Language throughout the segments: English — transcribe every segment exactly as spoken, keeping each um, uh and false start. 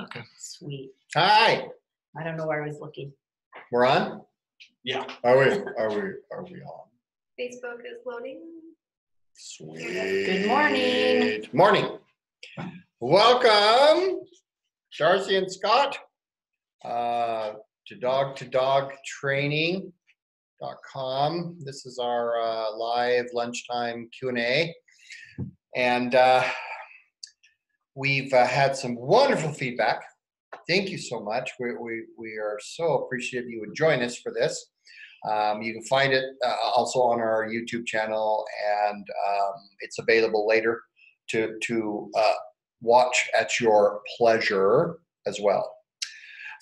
Okay. Sweet. Hi. I don't know where I was looking. We're on? Yeah. Are we? Are we? Are we on? Facebook is loading. Sweet. Good morning. Morning. Welcome, Darcy and Scott, uh, to dog to dog training. .com. This is our uh, live lunchtime Q and A, and uh, we've uh, had some wonderful feedback. Thank you so much. We, we, we are so appreciative you would join us for this. Um, you can find it uh, also on our YouTube channel, and um, it's available later to, to uh, watch at your pleasure as well.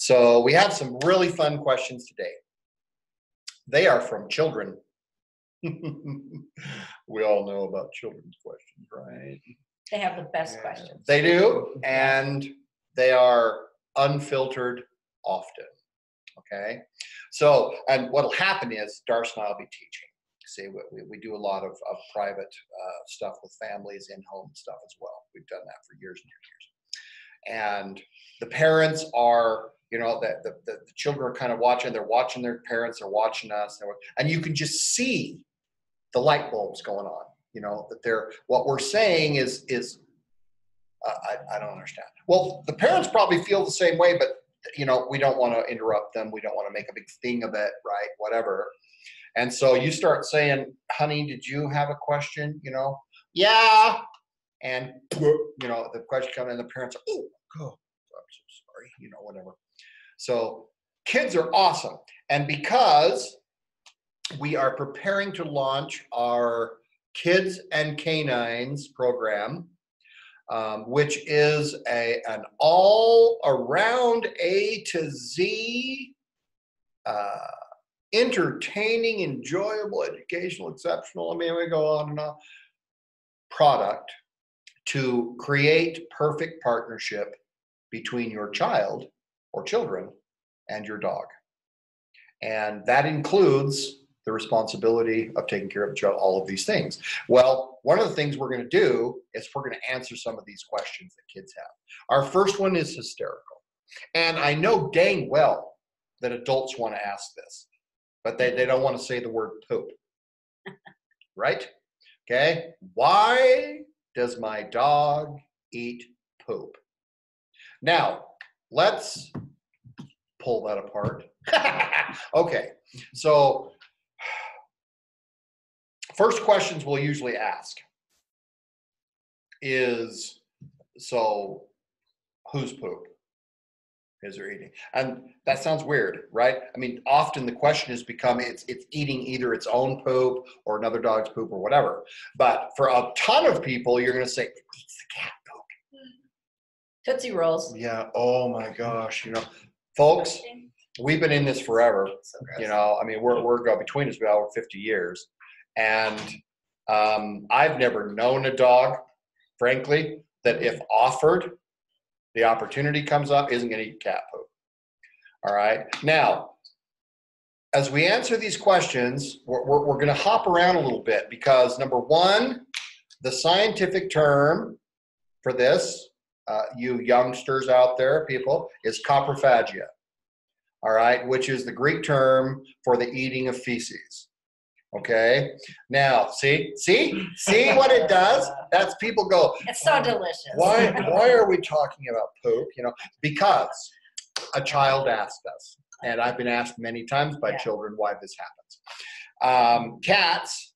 So we have some really fun questions today. They are from children. We all know about children's questions, right? They have the best yeah. questions. They do, and they are unfiltered often, okay? So, and what'll happen is Darcy and I will be teaching. See, we, we do a lot of, of private uh, stuff with families, in-home stuff as well. We've done that for years and years. And the parents are, you know, that the, the children are kind of watching, they're watching their parents, they're watching us, and you can just see the light bulbs going on, you know, that they're, what we're saying is, is uh, I, I don't understand. Well, the parents probably feel the same way, but, you know, we don't want to interrupt them. We don't want to make a big thing of it, right? Whatever. And so you start saying, honey, did you have a question? You know, yeah. And, you know, the question comes in, the parents are, oh, God, I'm so sorry, you know, whatever. So kids are awesome. And because we are preparing to launch our Kids and Canines program, um, which is a, an all around A to Z uh, entertaining, enjoyable, educational, exceptional, I mean, we go on and on, product to create perfect partnership between your child or children and your dog. And that includes the responsibility of taking care of the child, all of these things. Well, one of the things we're gonna do is we're gonna answer some of these questions that kids have. Our first one is hysterical. And I know dang well that adults wanna ask this, but they, they don't wanna say the word poop, right? Okay, why does my dog eat poop? Now, let's pull that apart. Okay, so first questions we'll usually ask is, so whose poop is they're eating? And that sounds weird, right? I mean, often the question has become it's, it's eating either its own poop or another dog's poop or whatever. But for a ton of people, you're gonna say, it's the cat. Tootsie Rolls. Yeah, oh my gosh, you know, folks, we've been in this forever, you know, I mean, we're, we're between us about fifty years, and um, I've never known a dog, frankly, that if offered, the opportunity comes up, isn't going to eat cat poop, all right? Now, as we answer these questions, we're, we're, we're going to hop around a little bit, because number one, the scientific term for this, Uh, you youngsters out there, people, is coprophagia, all right, which is the Greek term for the eating of feces, okay? Now, see, see, see what it does? That's people go, it's so delicious. Why, why are we talking about poop, you know? Because a child asked us, and I've been asked many times by yeah. children why this happens. Um, cats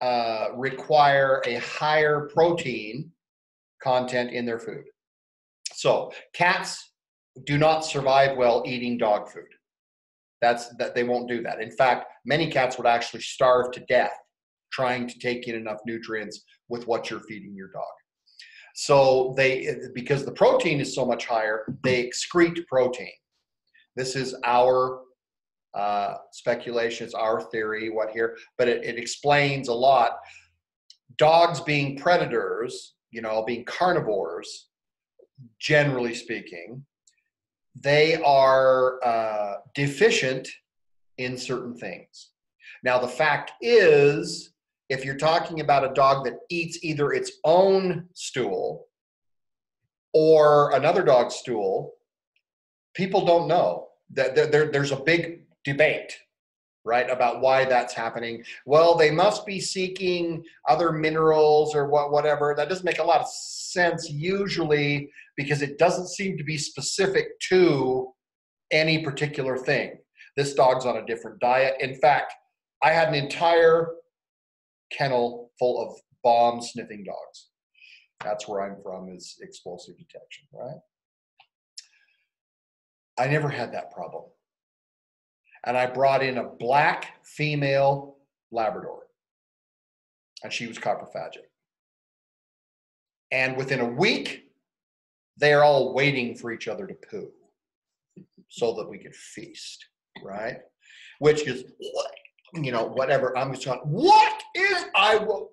uh, require a higher protein content in their food. So cats do not survive well eating dog food. That's that they won't do that. In fact, many cats would actually starve to death trying to take in enough nutrients with what you're feeding your dog. So they, because the protein is so much higher, they excrete protein. This is our uh, speculation, it's our theory, what here, but it, it explains a lot. Dogs being predators, you know, being carnivores, generally speaking, they are uh, deficient in certain things. Now, the fact is, if you're talking about a dog that eats either its own stool or another dog's stool, people don't know. That there, there, there's a big debate, right, about why that's happening. Well, they must be seeking other minerals or what, whatever. That doesn't make a lot of sense usually, because it doesn't seem to be specific to any particular thing. This dog's on a different diet. In fact, I had an entire kennel full of bomb-sniffing dogs. That's where I'm from, is explosive detection, right? I never had that problem. And I brought in a black female Labrador, and she was coprophagic. And within a week, they are all waiting for each other to poo so that we could feast, right? Which is, you know, whatever. I'm just going, what is, I will,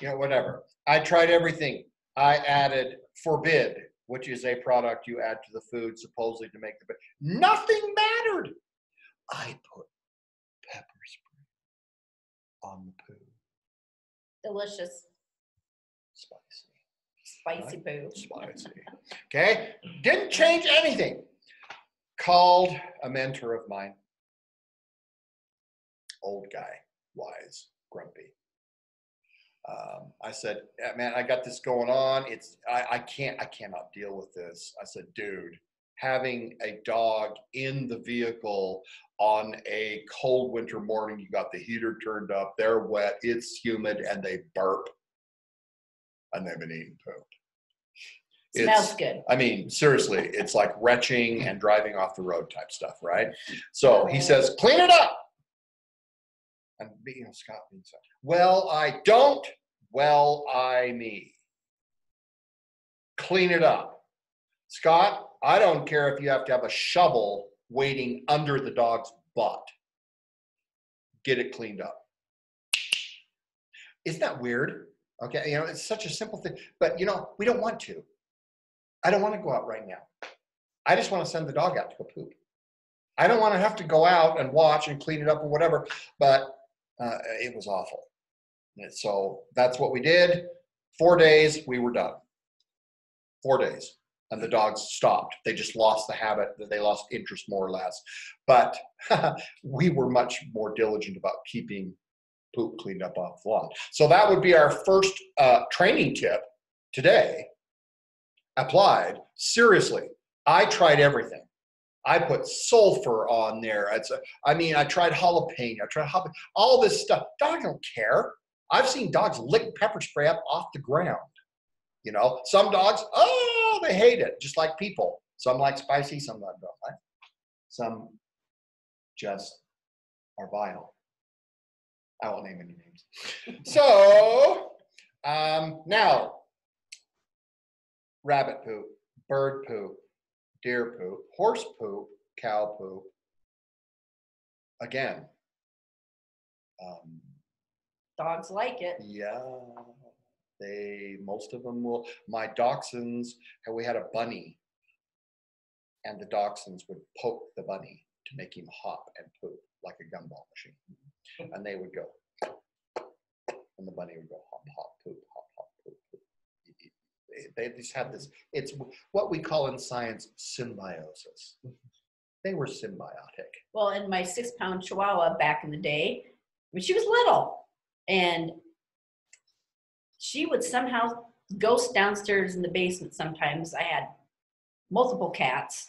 you know, whatever. I tried everything. I added Forbid, which is a product you add to the food supposedly to make the best. Nothing mattered. I put pepper spray on the poo. Delicious. Spicy. Spicy poo. Spicy. Okay. Didn't change anything. Called a mentor of mine. Old guy, wise, grumpy. Um, I said, man, I got this going on. It's, I, I can't, I cannot deal with this. I said, dude, having a dog in the vehicle on a cold winter morning, you got the heater turned up, they're wet, it's humid, and they burp. And they've been eating poop. It smells good. I mean, seriously, it's like retching and driving off the road type stuff, right? So he says, clean it up. And you know, Scott means so. Well, I don't. Well, I me. Clean it up. Scott, I don't care if you have to have a shovel waiting under the dog's butt. Get it cleaned up. Isn't that weird? Okay, you know, it's such a simple thing. But, you know, we don't want to. I don't want to go out right now. I just want to send the dog out to go poop. I don't want to have to go out and watch and clean it up or whatever. But uh, it was awful. And so that's what we did. Four days, we were done. Four days. And the dogs stopped. They just lost the habit. They lost interest more or less. But we were much more diligent about keeping poop cleaned up off the lawn. So that would be our first uh, training tip today. Applied. Seriously, I tried everything. I put sulfur on there. It's a, I mean, I tried jalapeno. I tried jalapeno, all this stuff. Dog don't care. I've seen dogs lick pepper spray up off the ground. You know, some dogs, oh, they hate it, just like people. Some like spicy, some don't like. Some just are vile. I won't name any names. So um, now, rabbit poop, bird poop, deer poop, horse poop, cow poop. Again. Um, Dogs like it. Yeah. They, most of them will. My dachshunds, we had a bunny, and the dachshunds would poke the bunny to make him hop and poop like a gumball machine. And they would go, and the bunny would go hop, hop, poop, hop, hop, poop, poop. They just had this, it's what we call in science symbiosis. They were symbiotic. Well, and my six pound Chihuahua back in the day, when she was little, and she would somehow ghost downstairs in the basement sometimes. I had multiple cats,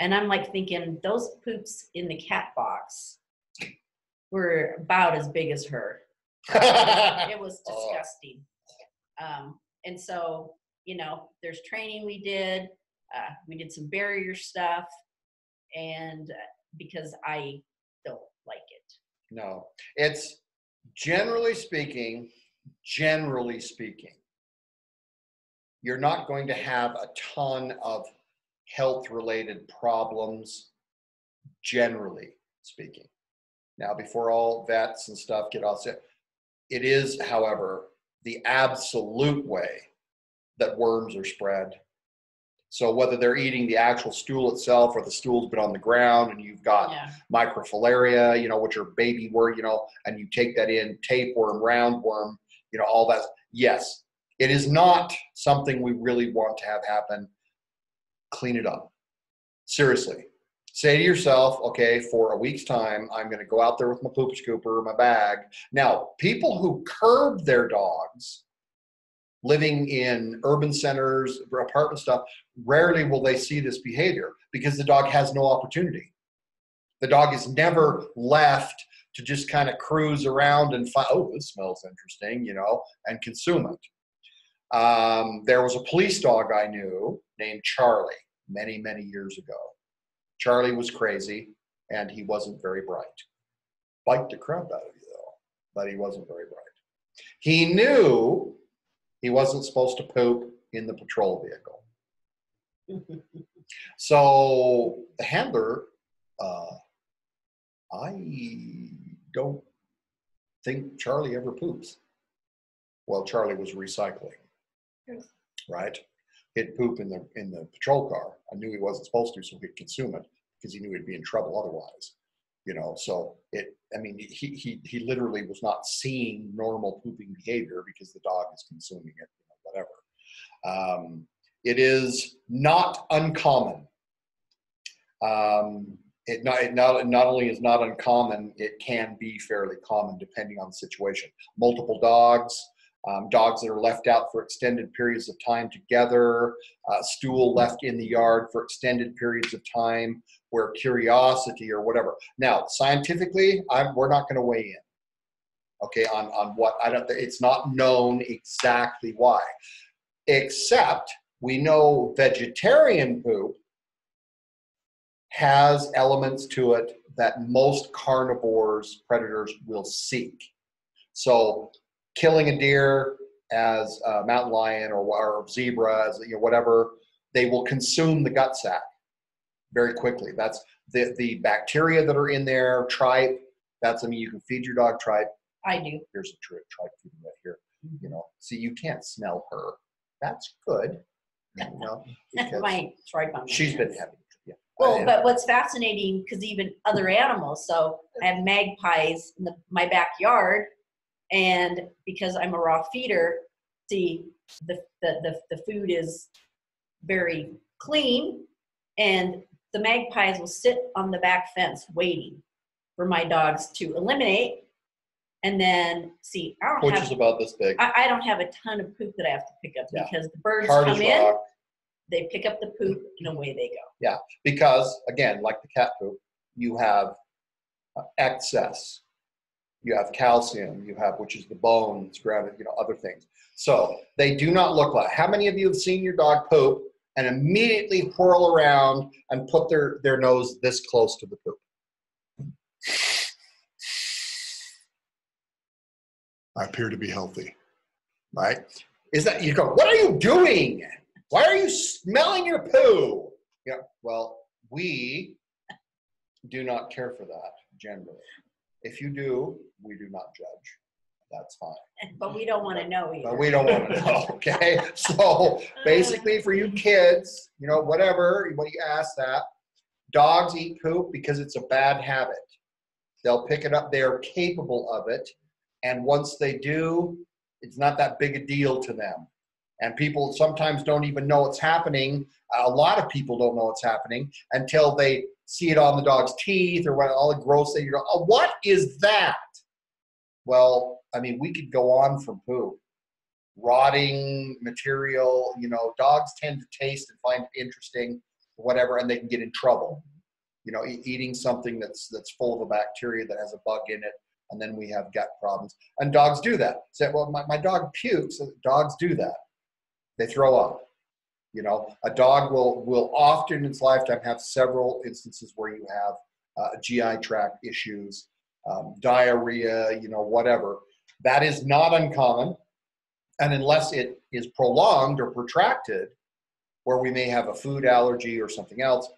and I'm like thinking, those poops in the cat box were about as big as her. It was disgusting. Um, and so, you know, there's training we did, uh, we did some barrier stuff, and uh, because I don't like it. No, it's generally speaking, generally speaking, you're not going to have a ton of health-related problems, generally speaking. Now, before all vets and stuff get all set, it is, however, the absolute way that worms are spread. So whether they're eating the actual stool itself or the stool's been on the ground and you've got yeah. microfilaria, you know, which are baby worm, you know, and you take that in, tapeworm, roundworm, you know, all that. Yes, It is not something we really want to have happen. Clean it up. Seriously. Say to yourself, okay, for a week's time, I'm going to go out there with my poop scooper, my bag. Now, people who curb their dogs living in urban centers, apartment stuff, rarely will they see this behavior because the dog has no opportunity. The dog is never left to just kind of cruise around and find, oh, this smells interesting, you know, and consume it. Um, there was a police dog I knew named Charlie many, many years ago. Charlie was crazy, and he wasn't very bright. Bite the crap out of you, though, but he wasn't very bright. He knew he wasn't supposed to poop in the patrol vehicle. So the handler, uh, I don't think Charlie ever poops. Well, Charlie was recycling, yes. Right? He'd poop in the, in the patrol car. I knew he wasn't supposed to, so he'd consume it because he knew he'd be in trouble otherwise. You know, so it, I mean, he, he, he literally was not seeing normal pooping behavior because the dog is consuming it, you know, whatever. Um, it is not uncommon. Um, it, not, it not, not only is not uncommon, it can be fairly common depending on the situation. Multiple dogs. Um, dogs that are left out for extended periods of time together, uh, stool left in the yard for extended periods of time, where curiosity or whatever. Now, scientifically, I'm, we're not going to weigh in, okay, on, on what, I don't, it's not known exactly why, except we know vegetarian poop has elements to it that most carnivores, predators will seek. So, killing a deer as a mountain lion or, or zebra, as, you know, whatever, they will consume the gut sac very quickly. That's the, the bacteria that are in there, tripe. That's, I mean, you can feed your dog tripe. I do. Here's a tripe feeding right here. You know, see, you can't smell her. That's good. You know, my tripe on my she's hands. Been having, yeah. Well, but what's fascinating, because even other animals, so I have magpies in the, my backyard. And because I'm a raw feeder, see, the, the, the, the food is very clean, and the magpies will sit on the back fence waiting for my dogs to eliminate. And then, see, I don't Which have- Which is about this big. I, I don't have a ton of poop that I have to pick up, yeah. Because the birds Hard come in, rock. They pick up the poop, and away they go. Yeah, because, again, like the cat poop, you have excess. You have calcium, you have, which is the bones, gravity, you know, other things. So they do not look like, how many of you have seen your dog poop and immediately whirl around and put their, their nose this close to the poop? I appear to be healthy, right? Is that, you go, what are you doing? Why are you smelling your poo? Yeah, well, we do not care for that generally. If you do, we do not judge. That's fine. But we don't want to know either. But we don't want to know, okay? So basically for you kids, you know, whatever, when you ask that, dogs eat poop because it's a bad habit. They'll pick it up. They are capable of it. And once they do, it's not that big a deal to them. And people sometimes don't even know it's happening. A lot of people don't know it's happening until they see it on the dog's teeth or what, all the gross thing. You go, oh, what is that? Well, I mean, we could go on from poop. Rotting material, you know, dogs tend to taste and find it interesting, whatever, and they can get in trouble. You know, e eating something that's, that's full of a bacteria that has a bug in it, and then we have gut problems. And dogs do that. Say, well, my, my dog pukes. Dogs do that. They throw up. You know, a dog will, will often in its lifetime have several instances where you have uh, G I tract issues, um, diarrhea, you know, whatever. That is not uncommon. And unless it is prolonged or protracted, where we may have a food allergy or something else,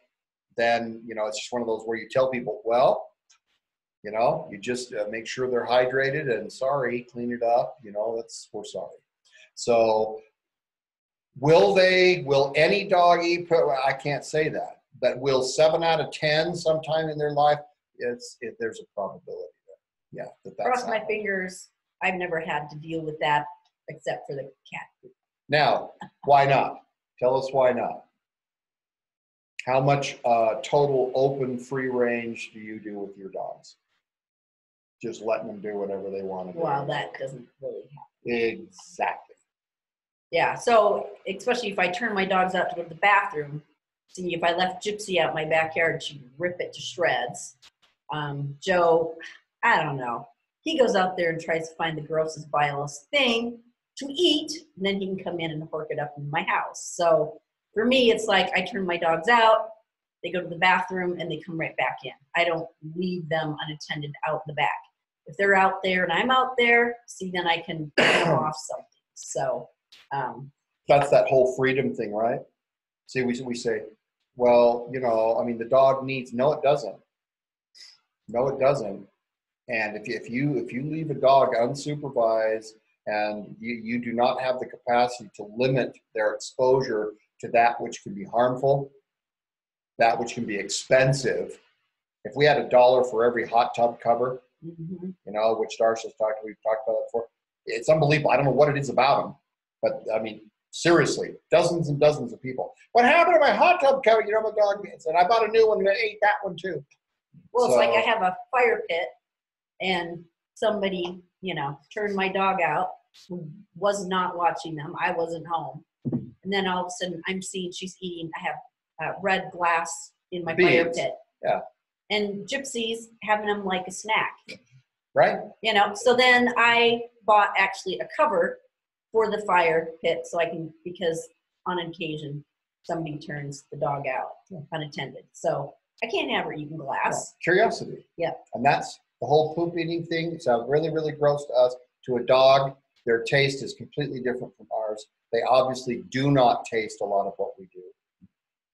then, you know, it's just one of those where you tell people, well, you know, you just uh, make sure they're hydrated and sorry, clean it up. You know, that's, we're sorry. So, will they, will any dog eat poop? I can't say that. But will seven out of ten sometime in their life? It's, it, there's a probability. That, yeah. That that's Cross my fingers. I've never had to deal with that except for the cat poop. Now, why not? Tell us why not. How much uh, total open free range do you do with your dogs? Just letting them do whatever they want to do. Well, that doesn't really happen. Exactly. Yeah, so especially if I turn my dogs out to go to the bathroom, see, if I left Gypsy out in my backyard, she'd rip it to shreds. Um, Joe, I don't know. He goes out there and tries to find the grossest, vilest thing to eat, and then he can come in and hork it up in my house. So for me, it's like I turn my dogs out, they go to the bathroom, and they come right back in. I don't leave them unattended out the back. If they're out there and I'm out there, see, then I can turn off something. So um, that's that whole freedom thing, right? See, we, we say, well, you know, I mean, the dog needs, no, it doesn't. No, it doesn't. And if you, if you, if you leave a dog unsupervised and you, you do not have the capacity to limit their exposure to that which can be harmful, that which can be expensive. If we had a dollar for every hot tub cover, mm-hmm. you know, which Darcy's talked, we've talked about it before, it's unbelievable. I don't know what it is about them, but I mean, seriously, dozens and dozens of people. What happened to my hot tub cover? You know, my dog said, I bought a new one and I ate that one too. Well, so, it's like I have a fire pit and somebody, you know, turned my dog out, who was not watching them. I wasn't home. And then all of a sudden I'm seeing she's eating, I have uh, red glass in my beans. Fire pit. Yeah. And Gypsy's having them like a snack. Right. You know, so then I bought actually a cover for the fire pit so I can, because on occasion somebody turns the dog out yeah. unattended. So I can't have her eating glass. Yeah. Curiosity. Yeah. And that's the whole poop eating thing. It sounds really, really gross to us. To a dog, their taste is completely different from ours. They obviously do not taste a lot of what we do.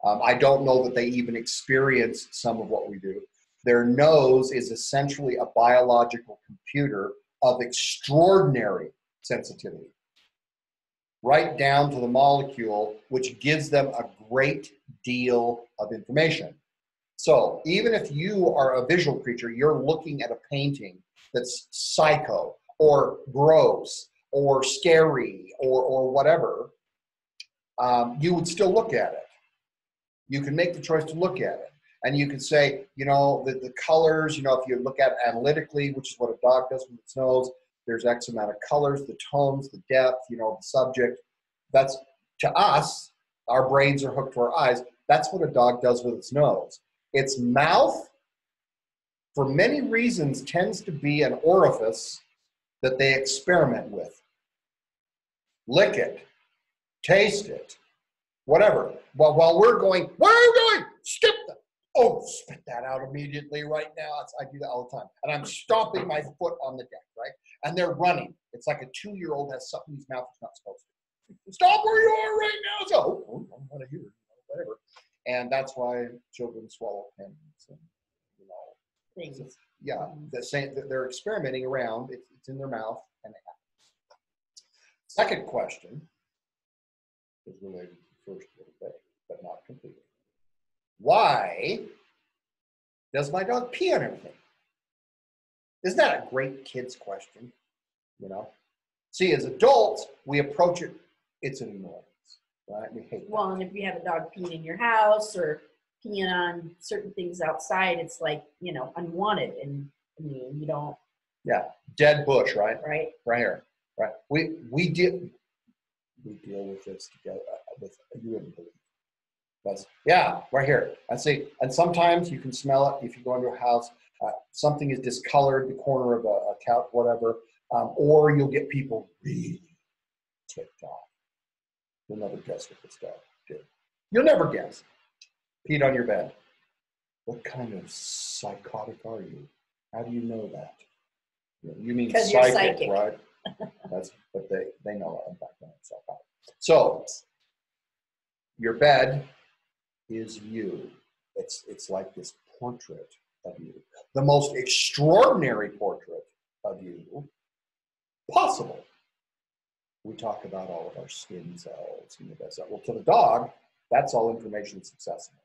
Um, I don't know that they even experience some of what we do. Their nose is essentially a biological computer of extraordinary sensitivity, right down to the molecule, which gives them a great deal of information. So even if you are a visual creature, you're looking at a painting that's psycho or gross or scary or, or whatever, um, you would still look at it. You can make the choice to look at it. And you can say, you know, the, the colors, you know, if you look at it analytically, which is what a dog does with its nose, there's X amount of colors, the tones, the depth, you know, the subject. That's, to us, our brains are hooked to our eyes. That's what a dog does with its nose. Its mouth, for many reasons, tends to be an orifice that they experiment with. Lick it, taste it, whatever. Well, while we're going, where are you going? Skip that. Oh, spit that out immediately right now. It's, I do that all the time. And I'm stomping my foot on the deck, right? And they're running. It's like a two-year-old has something in his mouth that's not supposed to. Stop where you are right now. So, oh, I don't want to hear it, whatever. And that's why children swallow pens and, you know, things. So, yeah, the same, they're experimenting around. It's, it's in their mouth and it happens. Second question is related to the first little bit, but not completely. Why does my dog pee on everything? Isn't that a great kid's question? You know? See, as adults, we approach it, it's an annoyance. Right? We hate well, that. And if you have a dog peeing in your house or peeing on certain things outside, it's like, you know, unwanted, and I mean, you don't. Yeah, dead bush, right? Right. Right here, right. We we did we deal with this together. With you wouldn't believe. That's yeah, right here. I see, and sometimes you can smell it if you go into a house. Uh, something is discolored, the corner of a, a couch, whatever, um, or you'll get people really ticked off. You'll never guess what this dog did. You'll never guess. Peed on your bed. What kind of psychotic are you? How do you know that? You mean psychic, you're psychic, right? That's what they, they know. In fact, they're psychotic. So, your bed is you. It's, it's like this portrait of you. The most extraordinary portrait of you possible. We talk about all of our skin cells and the best. Well, to the dog, that's all information that's accessible.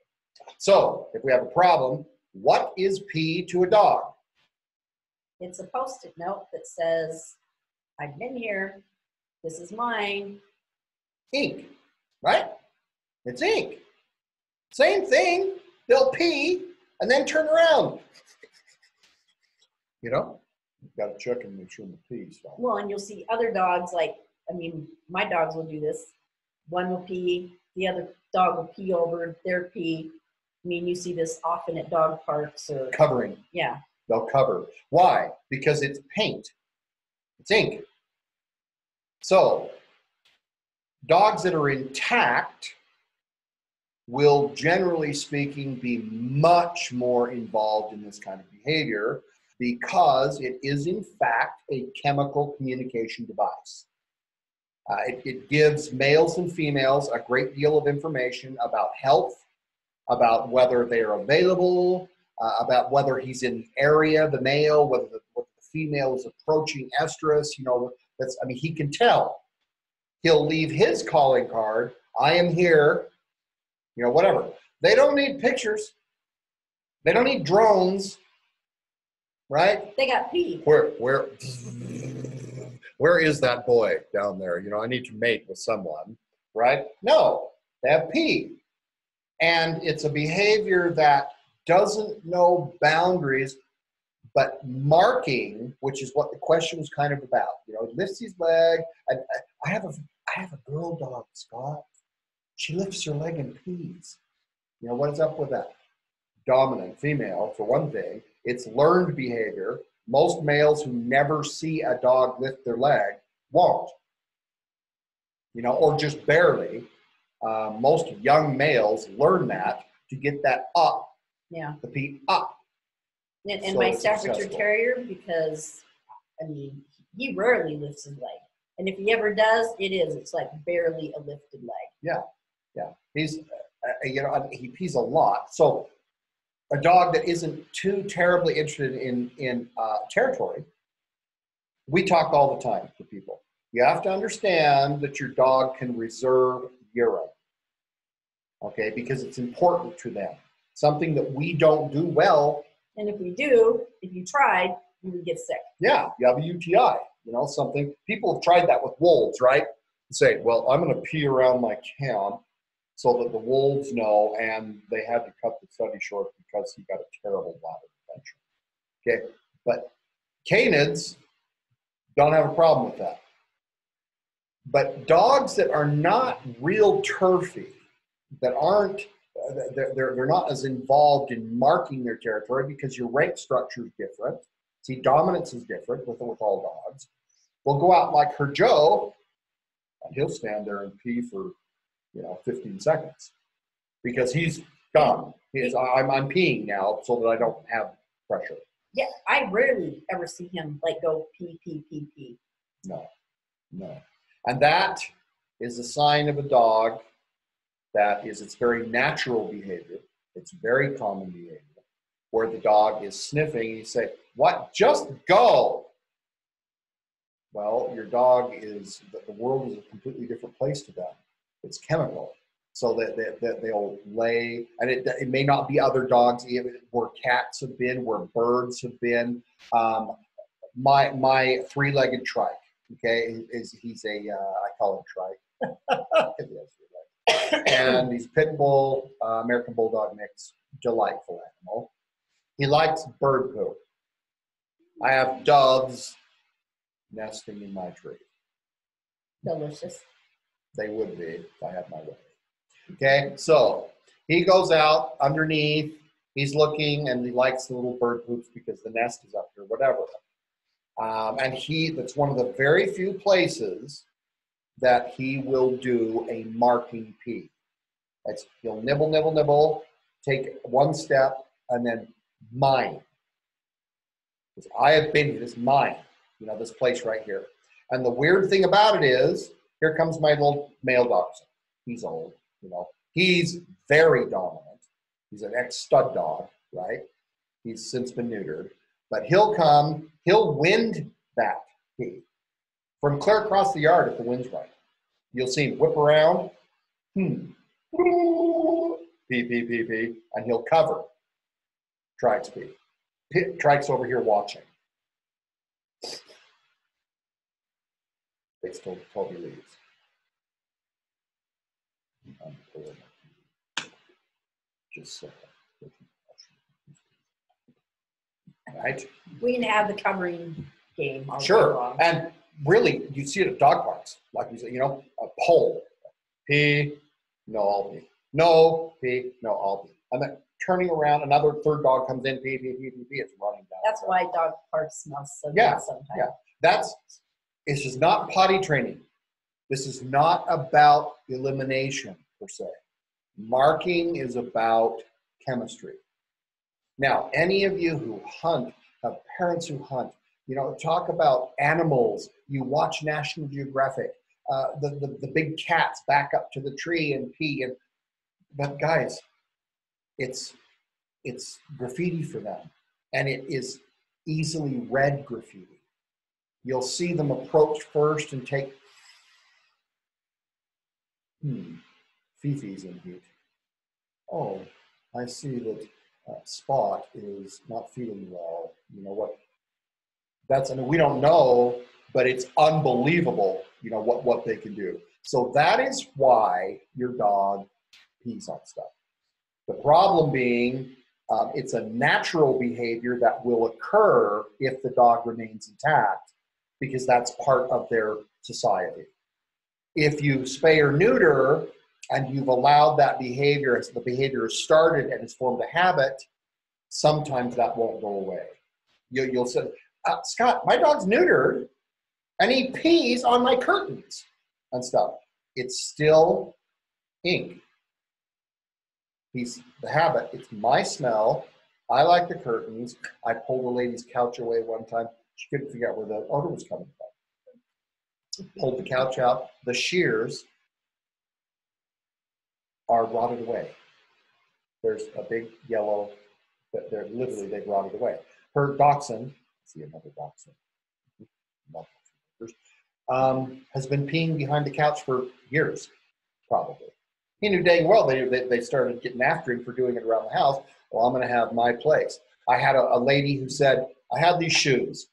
So, if we have a problem, what is pee to a dog? It's a post-it note that says, I've been here, This is mine. Ink, right? It's ink. Same thing. They'll pee and then turn around. You know? You've got to check and make sure the pee's fine. Well, and you'll see other dogs, like, I mean, my dogs will do this. One will pee, the other dog will pee over their pee. I mean, you see this often at dog parks or... Covering. Yeah. They'll cover. Why? Because it's paint. It's ink. So, dogs that are intact will, generally speaking, be much more involved in this kind of behavior because it is, in fact, a chemical communication device. Uh, it, it gives males and females a great deal of information about health, about whether they are available, uh, about whether he's in the area, the male, whether the, whether the female is approaching estrus, you know, that's, I mean, he can tell. He'll leave his calling card, I am here, you know, whatever. They don't need pictures. They don't need drones, right? They got pee. Where, where, where is that boy down there? You know, I need to mate with someone, right? No, they have pee. And it's a behavior that doesn't know boundaries, but marking, which is what the question was kind of about. You know, he lifts his leg. I, I, have a, I have a girl dog, Scott. She lifts her leg and pees. You know, what is up with that? Dominant female, for one thing. It's learned behavior. Most males who never see a dog lift their leg won't, you know, or just barely. Uh, most young males learn that to get that up, yeah, the pee up. And, and so my Staffordshire successful. Terrier, because, I mean, he rarely lifts his leg. And if he ever does, it is, it's like barely a lifted leg. Yeah, yeah. He's, uh, you know, he pees a lot. So a dog that isn't too terribly interested in, in uh, territory, we talk all the time to people. You have to understand that your dog can reserve urine, okay, because it's important to them. Something that we don't do well. And if we do, if you tried, you would get sick. Yeah, you have a U T I, you know, something. People have tried that with wolves, right? And say, well, I'm going to pee around my camp so that the wolves know, and they had to cut the study short because he got a terrible bladder infection. Okay, but canids don't have a problem with that. But dogs that are not real turfy, that aren't, they're, they're, they're not as involved in marking their territory because your rank structure is different. See, dominance is different with, with all dogs. We'll go out like her Joe, and he'll stand there and pee for, you know, fifteen seconds because he's done. He's, I'm, I'm peeing now so that I don't have pressure. Yeah, I rarely ever see him, like, go pee, pee, pee, pee. No, no. And that is a sign of a dog that is its very natural behavior. It's very common behavior where the dog is sniffing. You say, what? Just go. Well, your dog is, the world is a completely different place to them. It's chemical. So that, that, that they'll lay, and it, it may not be other dogs, where cats have been, where birds have been. Um, my my three-legged trike. Okay, is he's a uh, I call him Trike, and he's pit bull, uh, American bulldog mix, delightful animal. He likes bird poop. I have doves nesting in my tree. Delicious. They would be if I had my way. Okay, so he goes out underneath. He's looking, and he likes the little bird poops because the nest is up here, whatever. Um, and he, that's one of the very few places that he will do a marking pee. That's, he'll nibble, nibble, nibble, take one step, and then mine. Because I have been here, this is mine, you know, this place right here. And the weird thing about it is, here comes my little male dachshund. He's old, you know. He's very dominant. He's an ex-stud dog, right? He's since been neutered. But he'll come, he'll wind that pee from clear across the yard if the wind's right. You'll see him whip around, hmm, pee, pee, pee, pee, and he'll cover Trike's pee. Trike's over here watching. It's called Toby Leaves. And um, just set up. Right. We can add the covering game. Sure, and really, you see it at dog parks, like you said, you know, a pole, P, no, I'll be, no, P, no, I'll be, and then turning around, another third dog comes in, P, P, P, P, P, it's running down. That's why dog parks smell so yeah, good sometimes. Yeah, that's, it's just not potty training. This is not about elimination per se. Marking is about chemistry. Now, any of you who hunt, have parents who hunt, you know, talk about animals. You watch National Geographic. Uh, the, the, the big cats back up to the tree and pee. And, but guys, it's, it's graffiti for them. And it is easily read graffiti. You'll see them approach first and take, hmm, Fifi's in heat. Oh, I see that. Uh, spot is not feeling well, you know what, that's, I mean, we don't know, but it's unbelievable, you know, what, what they can do. So that is why your dog pees on stuff. The problem being, um, it's a natural behavior that will occur if the dog remains intact, because that's part of their society. If you spay or neuter, and you've allowed that behavior, as the behavior has started and it's formed a habit, sometimes that won't go away. You, you'll say, uh, Scott, my dog's neutered, and he pees on my curtains and stuff. It's still ink. He's the habit, it's my smell, I like the curtains. I pulled a lady's couch away one time. She couldn't figure out where the odor was coming from. Pulled the couch out, the shears are rotted away. There's a big yellow, that they're literally, they've rotted away. Her dachshund, see another dachshund, um, has been peeing behind the couch for years, probably. He knew dang well they, they, they started getting after him for doing it around the house. Well, I'm gonna have my place. I had a, a lady who said, I had these shoes.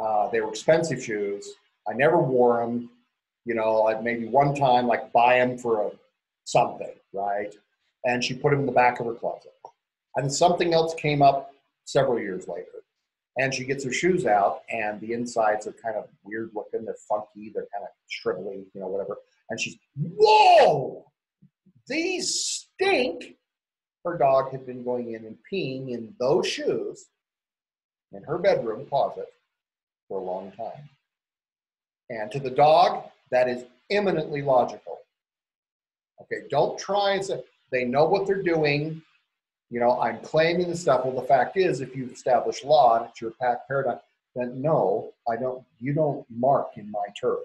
Uh, they were expensive shoes. I never wore them. You know, I'd maybe one time like buy them for a something, right? And she put them in the back of her closet. And something else came up several years later. And she gets her shoes out and the insides are kind of weird looking. They're funky, they're kind of shriveling, you know, whatever. And she's, whoa, these stink. Her dog had been going in and peeing in those shoes in her bedroom closet for a long time. And to the dog, that is eminently logical. Okay, don't try and say, they know what they're doing. You know, I'm claiming the stuff. Well, the fact is, if you've established law and it's your paradigm, then no, I don't, you don't mark in my turf.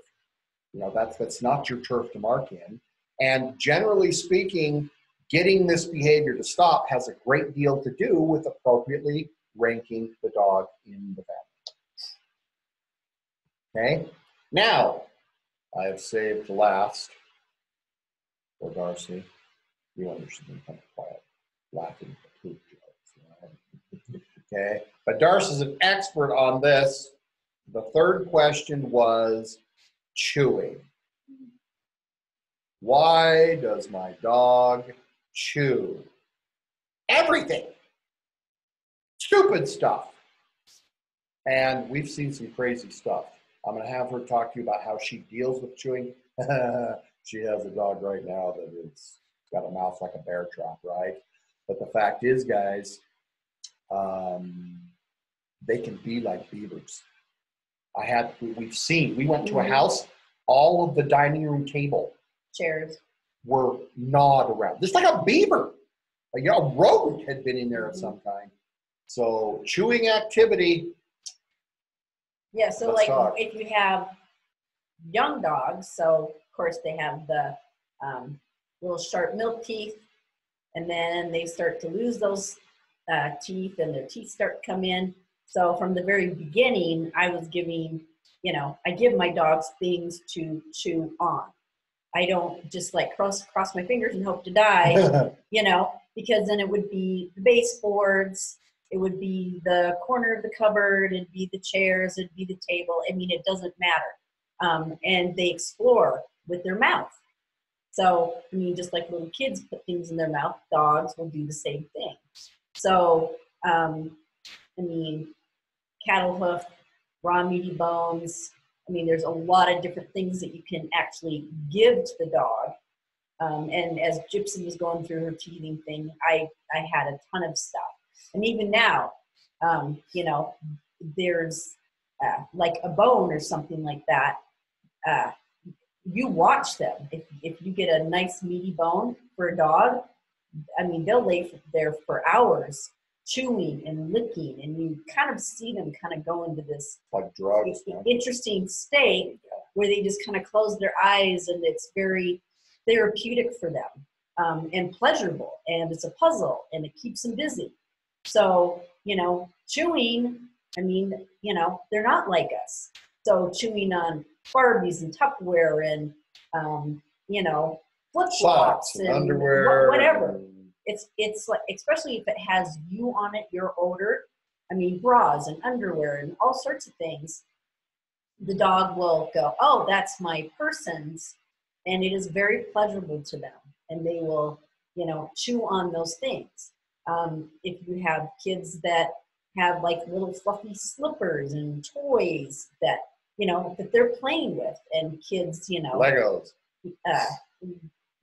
You know, that's, that's not your turf to mark in. And generally speaking, getting this behavior to stop has a great deal to do with appropriately ranking the dog in the family. Okay, now, I have saved last for Darcy. You understand, kind of quiet, laughing at poop jokes, right? Okay, but Darcy's an expert on this. The third question was chewing. Why does my dog chew? Everything. Stupid stuff. And we've seen some crazy stuff. I'm going to have her talk to you about how she deals with chewing. She has a dog right now that it's got a mouth like a bear trap, right? But the fact is, guys, um, they can be like beavers. I had, we've seen, we went to a house, all of the dining room table chairs were gnawed around. Just like a beaver. Like, you know, a rodent had been in there of some kind. So chewing activity. Yeah, so Let's like talk. If you have young dogs, so of course they have the um, little sharp milk teeth, and then they start to lose those uh, teeth and their teeth start to come in. So from the very beginning, I was giving, you know, I give my dogs things to chew on. I don't just like cross, cross my fingers and hope to die, you know, because then it would be the baseboards, It would be the corner of the cupboard, it'd be the chairs, it'd be the table. I mean, it doesn't matter. Um, and they explore with their mouth. So, I mean, just like little kids put things in their mouth, dogs will do the same thing. So, um, I mean, cattle hoof, raw meaty bones. I mean, there's a lot of different things that you can actually give to the dog. Um, and as Gypsy was going through her teething thing, I, I had a ton of stuff. And even now, um, you know, there's uh, like a bone or something like that. Uh, you watch them. If, if you get a nice meaty bone for a dog, I mean, they'll lay there for hours chewing and licking, and you kind of see them kind of go into this like drugs, interesting state where they just kind of close their eyes, and it's very therapeutic for them, um, and pleasurable, and it's a puzzle, and it keeps them busy. So, you know, chewing, I mean, you know, they're not like us. So chewing on Barbies and Tupperware and, um, you know, flip-flops and underwear, whatever. It's, it's like, especially if it has you on it, your odor. I mean, bras and underwear and all sorts of things. The dog will go, oh, that's my person's. And it is very pleasurable to them. And they will, you know, chew on those things. Um, if you have kids that have like little fluffy slippers and toys that, you know, that they're playing with, and kids, you know, Legos, uh,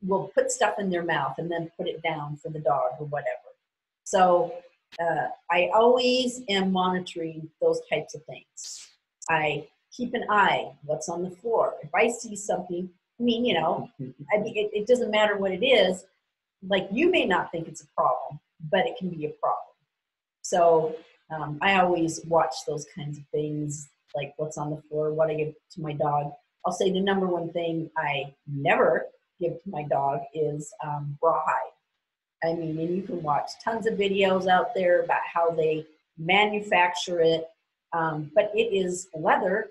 will put stuff in their mouth and then put it down for the dog or whatever. So uh, I always am monitoring those types of things. I keep an eye what's on the floor. If I see something, I mean, you know, I, it, it doesn't matter what it is. Like, you may not think it's a problem, but it can be a problem. So um, I always watch those kinds of things, like what's on the floor, what I give to my dog. I'll say the number one thing I never give to my dog is um, rawhide. I mean, and you can watch tons of videos out there about how they manufacture it, um, but it is leather.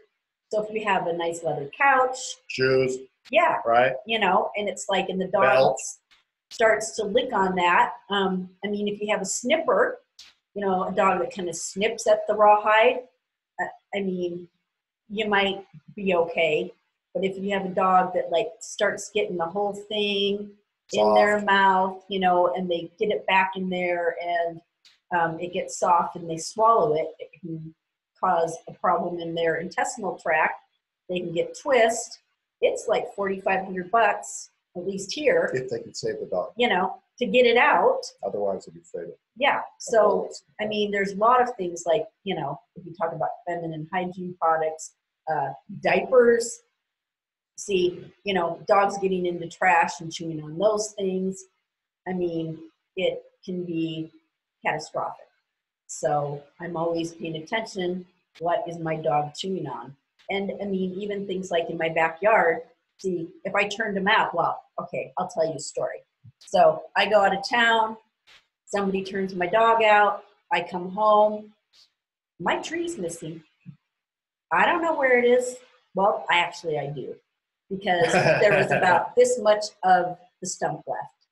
So if you have a nice leather couch. Shoes. Yeah. Right. You know, and it's like, and the dog starts to lick on that. Um, I mean, if you have a snipper, you know, a dog that kind of snips at the rawhide, uh, I mean, you might be okay. But if you have a dog that like starts getting the whole thing soft in their mouth, you know, and they get it back in there, and um, it gets soft and they swallow it, it can cause a problem in their intestinal tract. They can get twist. It's like forty-five hundred bucks, at least here. If they can save the dog. You know, to get it out. Otherwise, it'd be fatal. Yeah. So, Otherwise. I mean, there's a lot of things like, you know, if you talk about feminine hygiene products, uh, diapers. See, you know, dogs getting into trash and chewing on those things. I mean, it can be catastrophic. So I'm always paying attention. What is my dog chewing on? And I mean, even things like in my backyard, see, if I turned them out, well, okay, I'll tell you a story. So I go out of town, somebody turns my dog out, I come home, my tree's missing. I don't know where it is. Well, I actually, I do, because there was about this much of the stump left.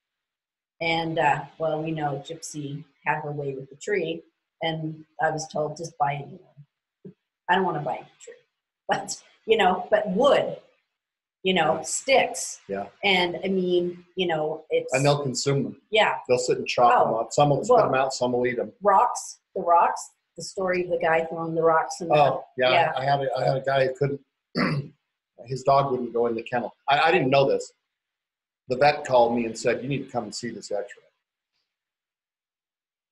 And, uh, well, we know Gypsy had her way with the tree, and I was told, just buy a new one. I don't want to buy a new tree. But, you know, but wood, you know, sticks. Yeah. And I mean, you know, it's. And they'll consume them. Yeah. They'll sit and chop oh, them up. Some will spit well, them out, some will eat them. Rocks, the rocks, the story of the guy throwing the rocks in the. Oh, yeah. yeah. I, had a, I had a guy who couldn't, his dog wouldn't go in the kennel. I, I didn't know this. The vet called me and said, you need to come and see this x-ray.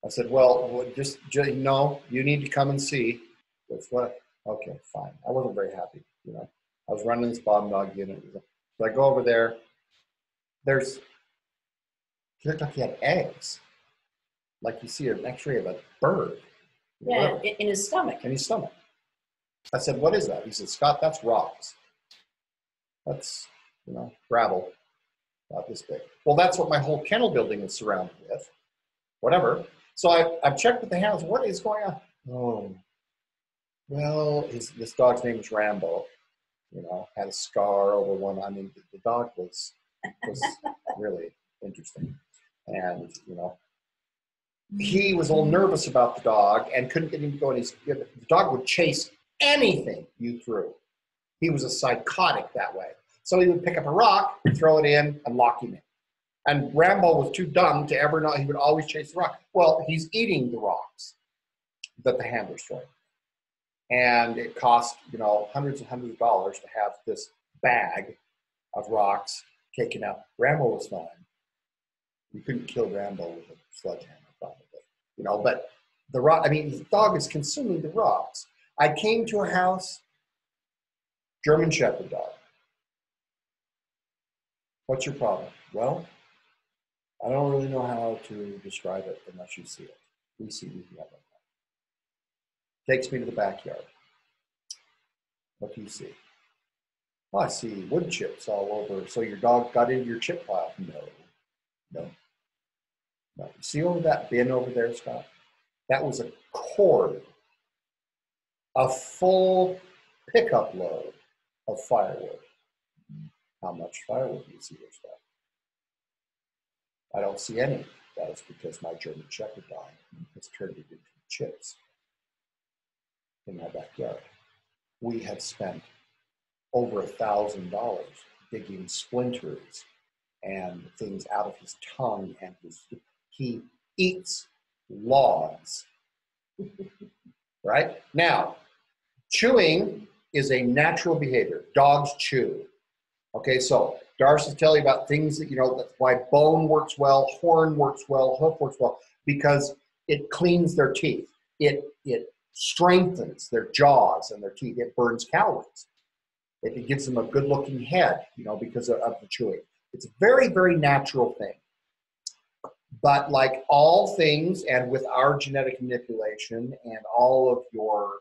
I said, well, just, just no, you need to come and see. That's what. Okay, fine. I wasn't very happy, you know. I was running this bomb dog unit. So I go over there. There's, he looked like he had eggs. Like you see an x-ray of a bird. Yeah, whatever. In his stomach. In his stomach. I said, what is that? He said, Scott, that's rocks. That's, you know, gravel. About this big. Well, that's what my whole kennel building is surrounded with. Whatever. So I, I've checked with the hounds. What is going on? Oh. Well, his, this dog's name is Rambo, you know, had a scar over one. I mean, the, the dog was, was really interesting. And, you know, he was a little nervous about the dog and couldn't get him to go. And he's, the dog would chase anything you threw. He was a psychotic that way. So he would pick up a rock, throw it in, and lock him in. And Rambo was too dumb to ever know. He would always chase the rock. Well, he's eating the rocks that the handler's throwing. And it cost, you know, hundreds and hundreds of dollars to have this bag of rocks taken out. Rambo was fine. You couldn't kill Rambo with a sledgehammer, probably. You know, but the rock, I mean, the dog is consuming the rocks. I came to a house, German Shepherd dog. What's your problem? Well, I don't really know how to describe it unless you see it. We see we have it. Takes me to the backyard. What do you see? Well, I see wood chips all over. So your dog got into your chip pile? No, no, no. See over that bin over there, Scott? That was a cord, a full pickup load of firewood. How much firewood do you see there, Scott? I don't see any. That is because my German Shepherd dog has turned it into chips in my backyard. We had spent over a thousand dollars digging splinters and things out of his tongue, and his, he eats logs. Right? Now, chewing is a natural behavior. Dogs chew. Okay, so Darcy's telling you about things that, you know, that's why bone works well, horn works well, hoof works well, because it cleans their teeth. It, it strengthens their jaws and their teeth. It burns calories. It, it gives them a good-looking head, you know, because of, of the chewing. It's a very, very natural thing. But like all things, and with our genetic manipulation and all of your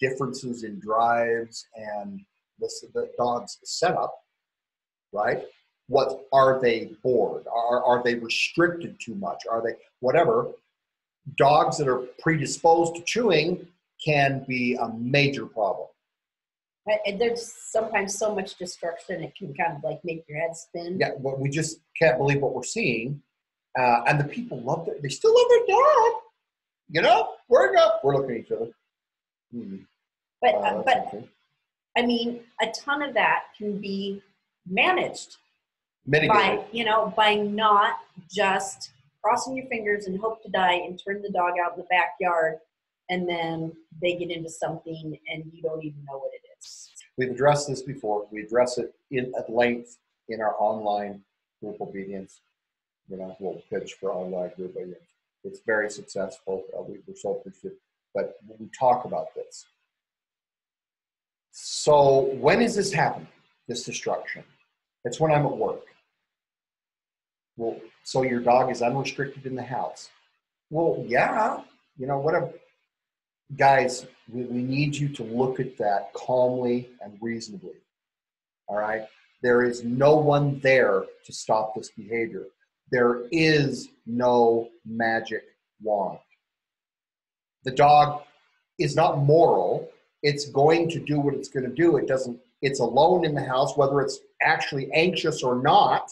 differences in drives and this, the dog's setup, right? What are they bored? Are, are they restricted too much? Are they whatever? Dogs that are predisposed to chewing can be a major problem. And there's sometimes so much destruction, it can kind of like make your head spin. Yeah, but we just can't believe what we're seeing. Uh, and the people love it. They still love their dog. You know, we're up. We're looking at each other. Hmm. But, uh, but okay. I mean, a ton of that can be managed Mitigated. by, you know, by not just crossing your fingers and hope to die and turn the dog out in the backyard, and then they get into something and you don't even know what it is. We've addressed this before. We address it in at length in our online group obedience. You know, we'll pitch for online group obedience. It's very successful. Uh, we, we're so appreciative. But we talk about this. So when is this happening? This destruction. It's when I'm at work. Well, so your dog is unrestricted in the house. Well, yeah, you know, whatever. Guys, we, we need you to look at that calmly and reasonably. All right? There is no one there to stop this behavior. There is no magic wand. The dog is not moral. It's going to do what it's going to do. It doesn't It's alone in the house, whether it's actually anxious or not,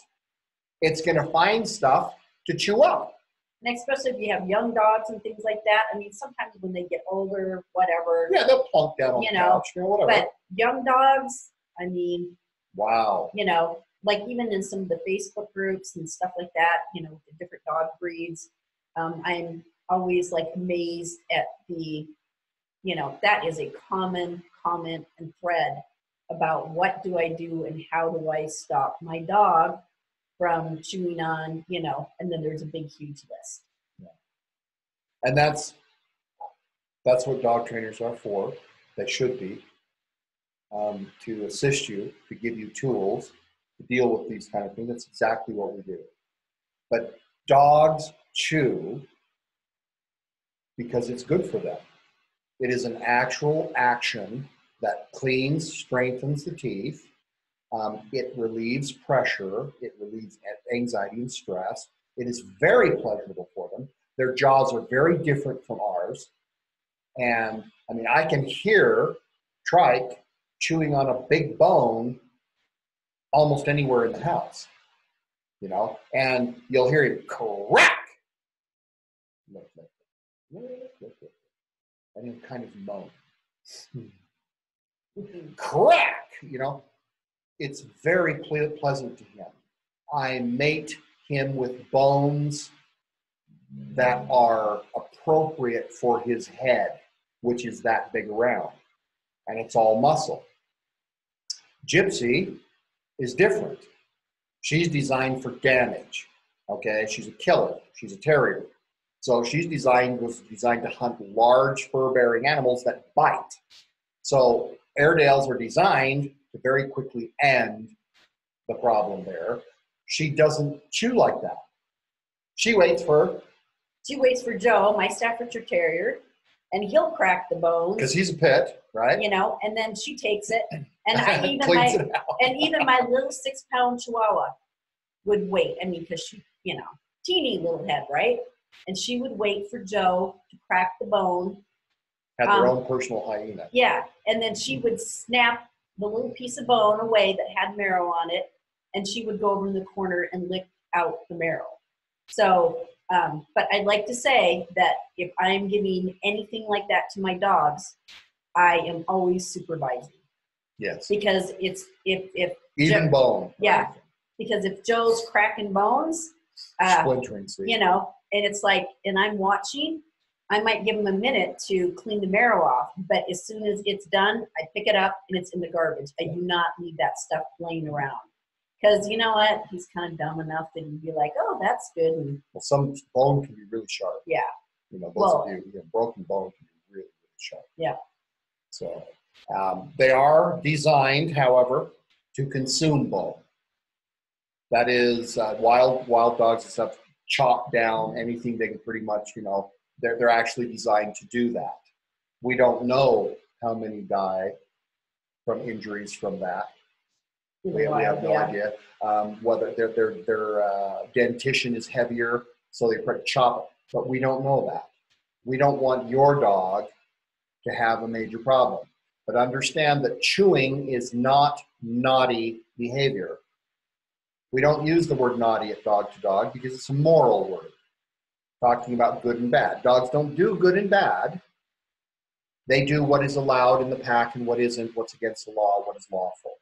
it's going to find stuff to chew up. And especially if you have young dogs and things like that. I mean, sometimes when they get older, whatever. Yeah, they'll plunk down on the couch or whatever. But young dogs, I mean. Wow. You know, like even in some of the Facebook groups and stuff like that, you know, the different dog breeds, um, I'm always like amazed at the, you know, that is a common comment and thread about what do I do and how do I stop my dog from chewing on, you know, and then there's a big, huge list. Yeah. And that's, that's what dog trainers are for. They should be, um, to assist you, to give you tools to deal with these kind of things. That's exactly what we do. But dogs chew because it's good for them. It is an actual action that cleans, strengthens the teeth. Um, it relieves pressure. It relieves anxiety and stress. It is very pleasurable for them. Their jaws are very different from ours. And I mean, I can hear Trike chewing on a big bone almost anywhere in the house, you know, and you'll hear him crack. Like and he'll kind of moan. Crack, you know. It's very ple pleasant to him. I mate him with bones that are appropriate for his head, which is that big round, and it's all muscle. Gypsy is different. She's designed for damage, okay? She's a killer, she's a terrier. So she's designed, was designed to hunt large fur-bearing animals that bite. So Airedales are designed to very quickly end the problem there. She doesn't chew like that. She waits for... She waits for Joe, my Staffordshire Terrier, and he'll crack the bones. Because he's a pet, right? You know, and then she takes it. And I even my and even my little six-pound Chihuahua would wait. I mean, because she, you know, teeny little head, right? And she would wait for Joe to crack the bone. Had their um, own personal hyena. Yeah, and then she would snap the little piece of bone away that had marrow on it, and she would go over in the corner and lick out the marrow. So, um, but I'd like to say that if I'm giving anything like that to my dogs, I am always supervising. Yes. Because it's, if... if even Joe, bone. Yeah, right. Because if Joe's cracking bones, uh, splintering, you know, and it's like, and I'm watching, I might give him a minute to clean the marrow off, but as soon as it's done, I pick it up and it's in the garbage. I do not leave that stuff laying around. Because you know what? He's kind of dumb enough that he'd be like, oh, that's good. And, well, some bone can be really sharp. Yeah. You know, both well, of you, you know, broken bone can be really, really sharp. Yeah. So um, they are designed, however, to consume bone. That is, uh, wild, wild dogs and stuff chop down anything they can pretty much, you know, they're, they're actually designed to do that. We don't know how many die from injuries from that. We, we have no yeah. idea um, whether their their their uh, dentition is heavier, so they probably chop it. But we don't know that. We don't want your dog to have a major problem. But understand that chewing is not naughty behavior. We don't use the word naughty at dog to dog because it's a moral word, talking about good and bad. Dogs don't do good and bad. They do what is allowed in the pack and what isn't, what's against the law, what is lawful.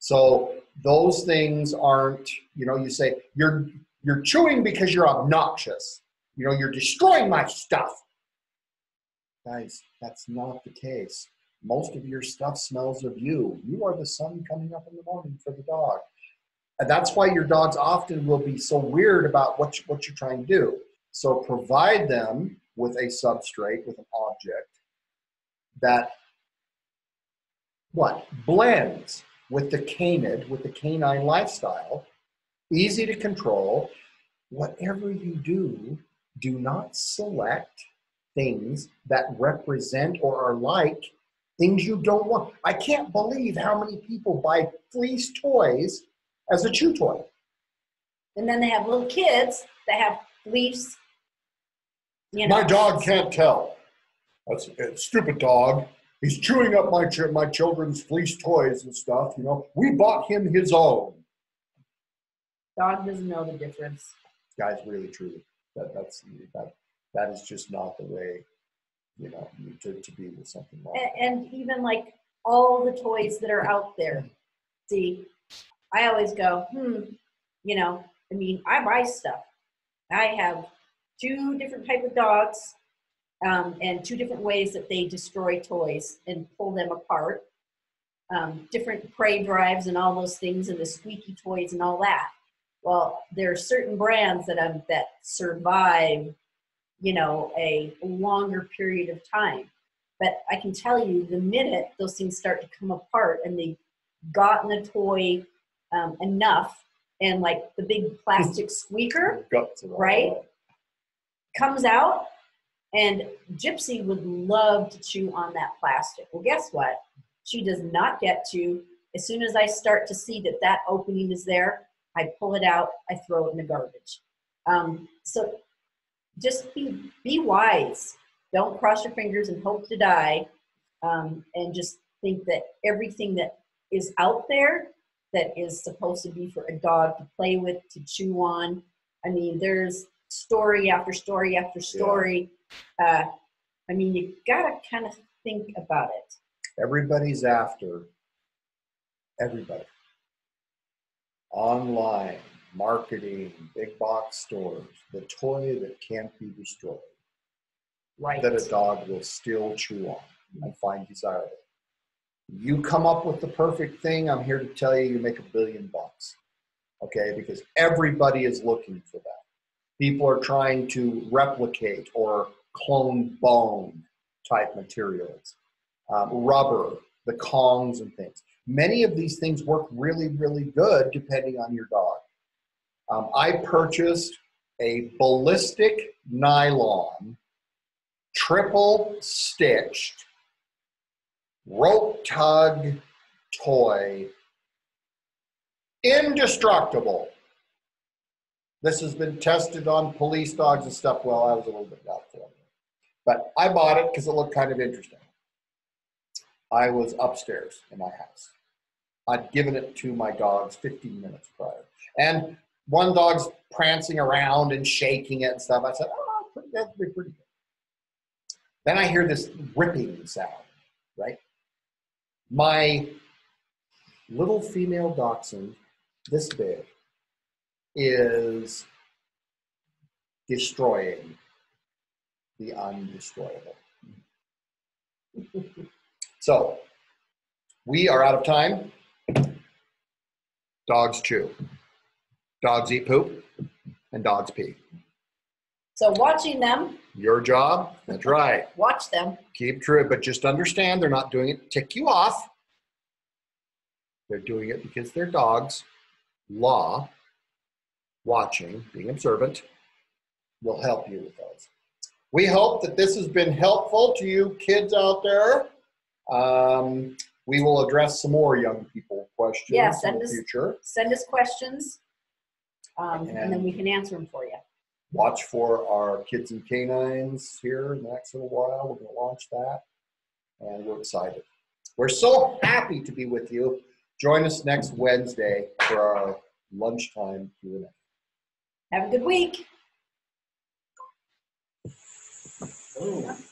So those things aren't, you know, you say, you're, you're chewing because you're obnoxious. You know, you're destroying my stuff. Guys, that's not the case. Most of your stuff smells of you. You are the sun coming up in the morning for the dog. And that's why your dogs often will be so weird about what, you, what you're trying to do. So provide them with a substrate, with an object that, what, blends with the canid, with the canine lifestyle, easy to control. Whatever you do, do not select things that represent or are like things you don't want. I can't believe how many people buy fleece toys as a chew toy. And then they have little kids that have fleece. You know, my dog can't tell. That's a stupid dog. He's chewing up my ch my children's fleece toys and stuff, you know. We bought him his own. Dog doesn't know the difference. Guys, really, truly, that that's that that is just not the way, you know, to to be with something like that. And, and even like all the toys that are out there. See, I always go, hmm, you know. I mean, I buy stuff. I have two different types of dogs. Um, and two different ways that they destroy toys and pull them apart, um, different prey drives and all those things, and the squeaky toys and all that. Well, there are certain brands that um, that survive, you know, a longer period of time. But I can tell you, the minute those things start to come apart and they've gotten a toy um, enough, and like the big plastic squeaker, right, comes out. And Gypsy would love to chew on that plastic. Well, guess what? She does not get to. As soon as I start to see that that opening is there, I pull it out, I throw it in the garbage. Um, so just be, be wise. Don't cross your fingers and hope to die. Um, and just think that everything that is out there that is supposed to be for a dog to play with, to chew on. I mean, there's story after story after story. Yeah. Uh, I mean, you gotta kind of think about it. Everybody's after everybody. Online, marketing, big box stores, the toy that can't be destroyed. Right. That a dog will still chew on and find desirable. You come up with the perfect thing, I'm here to tell you, you make a billion bucks. Okay, because everybody is looking for that. People are trying to replicate or clone bone type materials. Um, rubber, the Kongs and things. Many of these things work really, really good depending on your dog. Um, I purchased a ballistic nylon, triple stitched, rope tug toy, indestructible. This has been tested on police dogs and stuff. Well, I was a little bit out there, but I bought it because it looked kind of interesting. I was upstairs in my house. I'd given it to my dogs fifteen minutes prior. And one dog's prancing around and shaking it and stuff. I said, oh, that'd be pretty good. Then I hear this ripping sound, right? My little female dachshund, this big, is destroying the undestroyable. So, we are out of time. Dogs chew. Dogs eat poop, and dogs pee. So watching them. Your job, that's right. Watch them. Keep true, but just understand they're not doing it to tick you off. They're doing it because they're dogs. Law, watching, being observant, will help you with those. We hope that this has been helpful to you kids out there. Um, we will address some more young people questions yeah, send in the us, future. Send us questions. Um, and, and then we can answer them for you. Watch for our Kids and Canines here in the next little while. We're going to launch that, and we're excited. We're so happy to be with you. Join us next Wednesday for our lunchtime Q and A. Have a good week. Ooh.